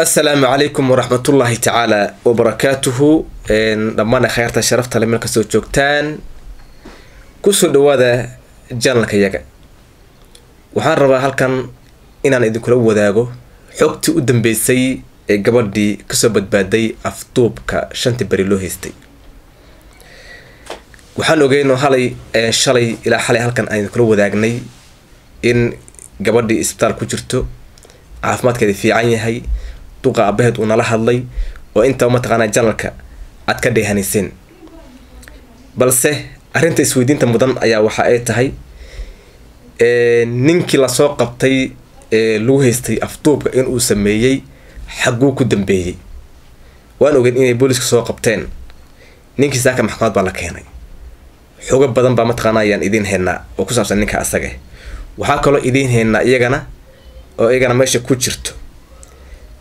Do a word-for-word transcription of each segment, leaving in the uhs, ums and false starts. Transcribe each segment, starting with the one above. السلام عليكم ورحمة الله تعالى وبركاته. لما أنا خيرت شرفت لمن كسو جوكتان كسو دوادا جان لك يجا وحان ربا هالكان إنان إذن كل وداغو حقتي قدن بيسي قبل دي كسو بدبادي أفطوب كشانتي بريلو هستي وحان وغينو حالي شالي إلى حالي هالكان إذن كل وداغني إن قبل دي إسبتال كجرتو عافمات كده في عيني هاي توقع أبهد ونالها اللي وإنت وما تغانا جانلك أتكدي هانيسين بلسه أرنت سويدين تمدن أيا وحايت هاي إيه ننكي لسو قبطي إيه لوهيستي أفطوب إن أسميي حقوك الدنبيي وأنا وقد إني بوليسك سو قبطين ننكي ساكا محقات بالك هنا حقوق بدن بما تغانا يان إدين هنا وكسر سننك أساقه وحاكلو إدين هنا إيغانا oo igana meesha ku jirto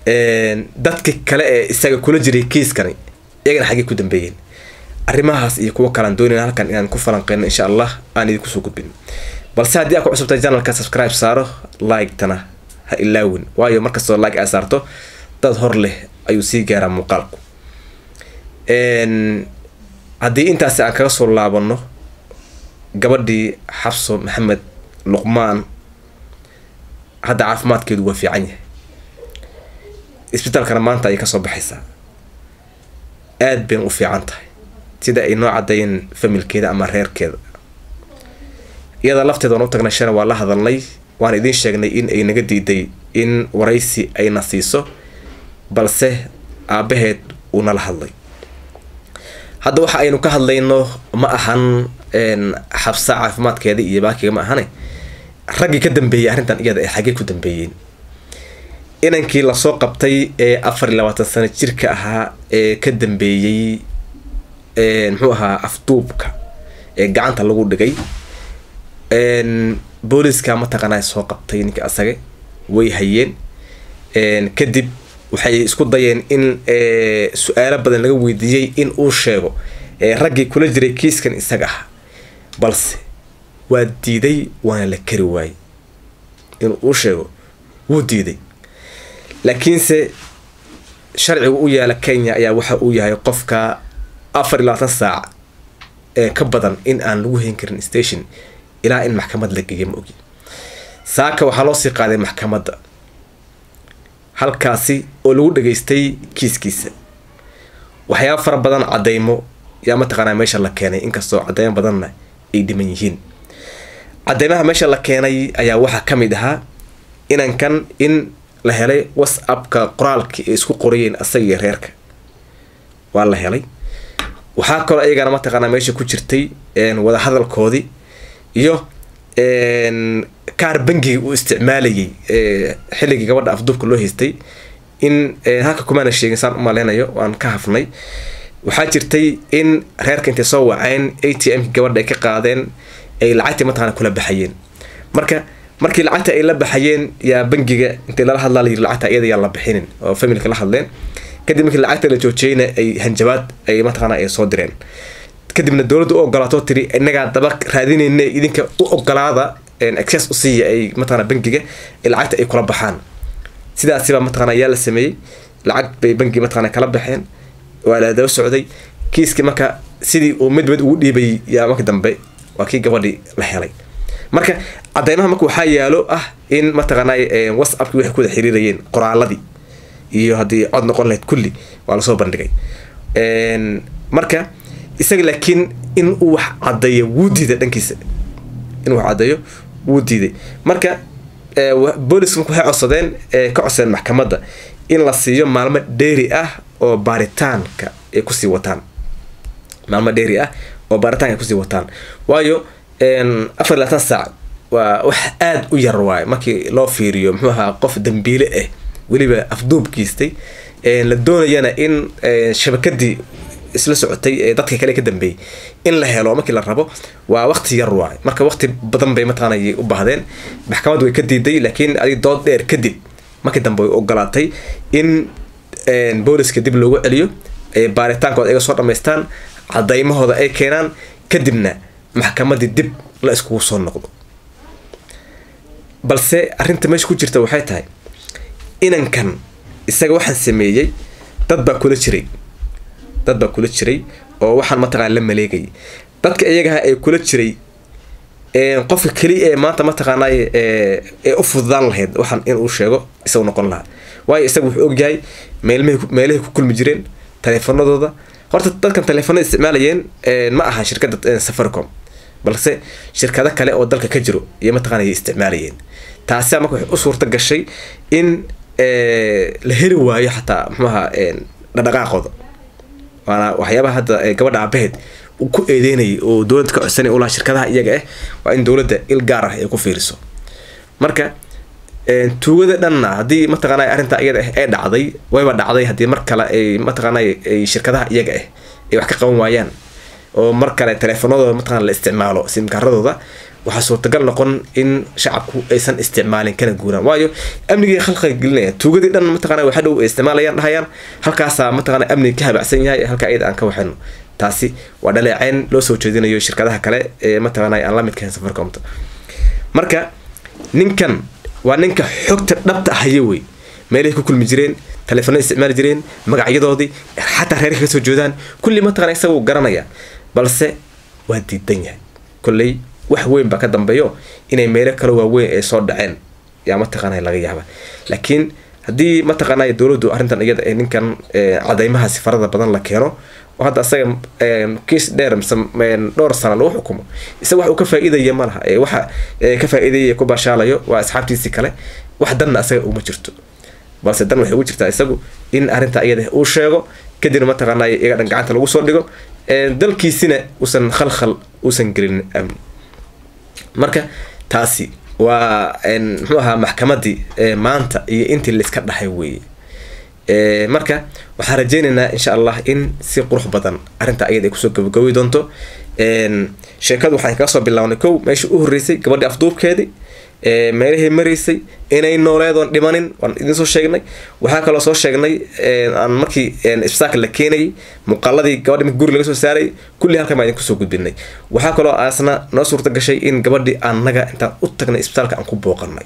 ee dadka kale ee isaga kula jiray kiiskani iyagana xaqi ku dambeeyeen arimahaas iyo kuwa kala doonayna halkan inaan ku falanqeyno insha Allah aan idinku soo gudbin balse haddii aad ku cusubtahay channelka subscribe saaro like tana ha ilaawin waayo marka soo like aasarto dad hor leh ayuu si gaara muuqaalku ee haddii intaas aan kaga soo laabano gabadhii Xabso Maxamed Luqmaan هذا عفمات كده وفي عنيه إسبيتال كرمان تاي كسب حسا آد بين وفي عنته تدا إنه عدين فمل كده أمر هير كده إذا لفت ده نقطة نشرة والله هذا اللي وأنا إدين شجني إن إن جدي دي إن ورئيسي أي نصيصه بلسه عبهد ونالها اللي هذا واحد إنه كهاللي إنه ما أحن إن حبس عفمات كده يباكي ما أحنه ragii ka dambeeyay arintan iyada ay xaqi ku dambeeyeen inankii la soo qabtay ee afar iyo labaatan sano jirka ahaa ee ka dambeeyay ee muxuu ahaa aftuubka ee gacanta lagu dhigay een booliska ma taqaanay soo qabtay ninka asaga way hayeen een kadib waxay isku dayeen in ee su'aalo badan laga weydiiyay in uu sheego ee ragii kula jiray kiiskan isaga ah balse وديدي وانا لكري واي إنه أشيو وديدي لكن سي شرعي ويا لكينيا يا وحا ويا يقفك أفر لا تسع كبدا إن أن لوهين كرن ستيشن إلى إن محكمة لك جيم أوكي ساكا وحلوسي قاعدة محكمة هل كاسي أولود جيستي كيس كيس وحيا فر بدن عديمو يا متقنا ما شاء الله كاني إنك سو عديم بدنا يدمنيين عدمها ما شاء الله كاني أيا واحد كمدها إن كان إن لهلي واتساب كقرالك إسكو قريين أسير هيرك والله هلي وحاكر أي جرامات أنا ماشي كوتشرتي إن ولا هذا الكودي يو إن كاربنجي واستعمالي حلقي قبل أفضل كله هستي إن هاك كمان الشيء إنسان مالنا يو وأن كهفني وحاجرتي إن هيرك أنت سوى عين أي تي إم قبل دقيقة قاعدين أي لعتي متعنا كل بحيين مركا مركي لعتي أي لب حيين يا بنجيجا أنت لا حلا لي لعتي أيده يلا بحيين أو فملك لا حلين كده ممكن لعتي اللي توتشينا أي هنجبات أي متعنا أي صدرين كده من الدور دو قلطات تري إن قاعد طبق هذين إن إذن كقلطة إن أكسس أصية أي متعنا بنجيجا لعتي أي كل بحان سيدا سيبا متعنا يلا سمي لعت ببنجي متعنا كل بحين ولا ده السعودي كيس كمكا سيدي ومدود ودي بي يا مقدم بي وكي قبلي لحالي مركا عديناها مكو حيالو أه إن ما تغني واتساب كي وحكو ذا حريريين قرعة لدي يو هدي عدنا قرنات كلي وعلى صوب بندقي إن مركا يسجل لكن إن وح عدي ودي ذا دنكيس إن وح عدي ودي ذا مركا بوليس مكو هاي عصدين كعصدين محكمة ده إن لصيو معلومات ديري أه أو بارتان كا يكوسي وطن معلومات ديري أه وبارتان يكوزي وطان وايو إن أفر لا تنسع وحاد ويرواي ماكي لو فيريو محوها قف دمبيلة إيه وليبا أفدوب كيستي إن لدونا يانا إن شبكتي إسلا سعودتي دادكي كاليك دمبي إن لهيلو ماكي للربو ووقت يرواي ماكا وقت بدنبي متاني وبهدين بحكا مدوي كدي دي لكن أدي دود دير كدي ماكي دنبوي وقلاتي إن إن بوليس كدي بلوغو أليو بارتان كود إيغا صورة ميستان عدايمه هذا أي كينان كدبنا محكمة الدب لا يسكو صون نقضه بل سأرنت مش كتير توحيتها إن كان isaga waxaan sameeyay dad ba kula jiray dad ba kula jiray oo waxaan ma taqaan la maleegay dadka iyaga ay kula jiray ee qofka kali ee maanta ma taqaanay ee u fududaan lahayd waxaan in uu sheego isagu noqon lahaa way isagu wuxuu og yahay meelmeey meelay ku kulmi jireen taleefanadooda horta dadkan taleefanada isticmaalayeen ee ma aha shirkadda Safaricom balse shirkada kale oo dalka ka jiro iyo ma taqaanay isticmaalayeen taasi ama wax u suurta gashay in ee la heli waayo xataa maxaa ee dhaqaaqooda waana waxyaabaha hadda gabadha abayd ku eedeynay oo dowladda ka codsanay oo la shirkadaha iyaga ah waa in dowladda il gaar ah ay ku fiiriso marka ee tuugada dhanna hadii ma taqaanay arinta iyada ah ee dhacday wayba dhacday hadii mar kale ay ma taqaanay shirkadaha iyaga ah ay wax ka qaban waayaan oo mar kale taleefanadooda ma taqaan la isticmaalo sim karadooda waxa suurtagal noqon in shacabku aysan isticmaalin kana guuraan waayo amniga khalqiga gelinaya tuugadii dhan ma taqaanay waxa dhow isticmaalayaan dhahayaan halkaas ma taqaanay amniga ka habacsan yahay halka ayad aan ka waxayno taasi waa dhaleeceen loo soo jeedinayo shirkadaha kale ee ma taqaanay aan la mid kahayn Safaricom marka ninkan waa ninka xogta dhabta ah yahay meelay ku kulmi jireen taleefanada isticmaal jireen magacyadoodii xataa reerka soo joodaan kulli ma taqaanay isagu garanaya balse waa diidan yahay kulli wax weyn ba ka dambeeyo inay meelo kale waaweyn ay soo dhaceen yaa ma taqaanay laga yaaba laakiin hadii ma taqaanay dawladdu arintan iyada ee ninkan cadaymaha safarada badan la keeno oo hadda asaga kiis dheer meen dhowr sano loo xukumo isaga wax uu ka faa'iideeyay ma laha ee waxa ka faa'iideeyay ku bashaalayo waa asxaabtiisii kale wax danna asaga uma jirto balse dan waxay u jirtaa isagu in arinta iyada uu sheego kadib ma taqaanay iga dhan gacanta lagu soo dhigo ee dalkiisina usan khalkhal usan gelin amni marka taasi waa in maxaa maxkamadii maanta iyo intii la iska dhaxay weey ee marka waxa rajaynaynaa insha Allah in si qurux badan arinta ayada ay ku soo gabagabi doonto een sheekadu waxaan ka soo bilawnay koow meesha u horeysay gabadha afduubkeedii ee meelahay mareysay inay nooleedoon dhimanin waan idin soo sheegnay waxa kale soo sheegnay ee aan markii isbitaal la keenay muqalladii gabadha guri laga soo saaray kulli halka ma idin ku soo gudbinay waxa kale aasna noo suurta gashay in gabadhi aan naga inta u tagnay isbitaalka aan ku booqanay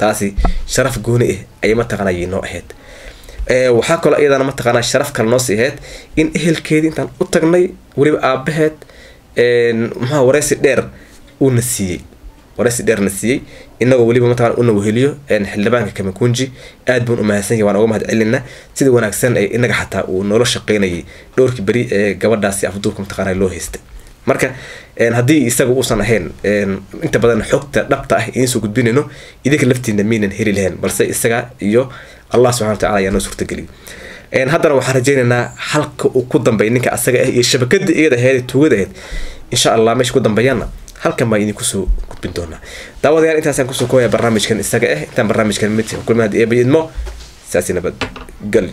taasi sharaf gooni ah ay ma taqaanay inoo ahayd ee waxa kale iyadana ma taqaanay sharaf kale noo siiheed in ehelkeedii intaan u tagnay wariib aabaheed ee ma wareysi dheer uu nasiyay wareysi dheer nasiyay inagoo waliba ma taqaan una weheliyo in xildhibaanka kama kunji aad baan u mahadsan yahay waan uga mahad celinna sida wanaagsan ay inaga xataa uu nolol shaqeynay dhowrkii bari ee gabadhaasi afduubka taqaanay loo heystay marka in hadii isagu uusan ahayn inta badan xogta dhabta ah in soo gudbinayno idinka laftiina miinan heli lahayn balse isaga iyo Allah subhanahu wa ta'ala ayaa noo suurta geliyay een haddana waxaan rajaynaynaa halka uu ku dambeeyay ninka asaga ah iyo shabakada iyada heer tuugadayd insha Allah meesha ku dambeeyana halka ma idin ku soo gudbin doona daawadayaal intaas aan ku soo kooyay barnaamijkan isaga ah intaan barnaamijkan mid kulmaad ee bayidmo saasina bad gal